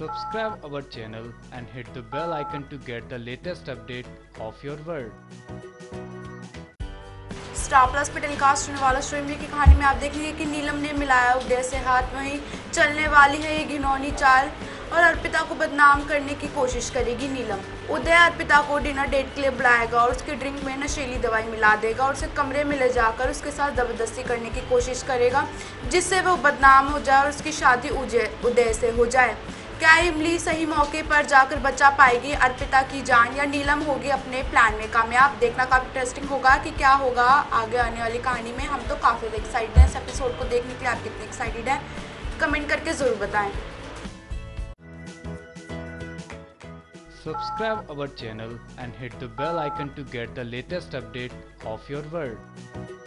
subscribe our channel and hit the bell icon to get the latest update of your world. Star plus पे telecast होने वाला श्रीमजी की कहानी में आप देखेंगे कि नीलम ने मिलाया उदय से हाथ, वहीं चलने वाली है ये घिनौनी चाल और अर्पिता को बदनाम करने की कोशिश करेगी नीलम। उदय अर्पिता को डिनर डेट के लिए बुलाएगा और उसके ड्रिंक में नशीली दवाई मिला देगा और उसे कमरे में ले जाकर उसके साथ ज़बरदस्ती करने की कोशिश करेगा, जिससे वो बदनाम हो जाए और उसकी शादी उदय से हो जाए। क्या इमली सही मौके पर जाकर बचा पाएगी अर्पिता की जान, या नीलम होगी अपने प्लान में कामयाब? देखना काफ़ी इंटरेस्टिंग होगा कि क्या होगा आगे आने वाली कहानी में। हम तो काफ़ी एक्साइटेड हैं इस एपिसोड को देखने के लिए। आप कितने एक्साइटेड हैं कमेंट करके ज़रूर बताएं। Subscribe our channel and hit the bell icon to get the latest update of your world.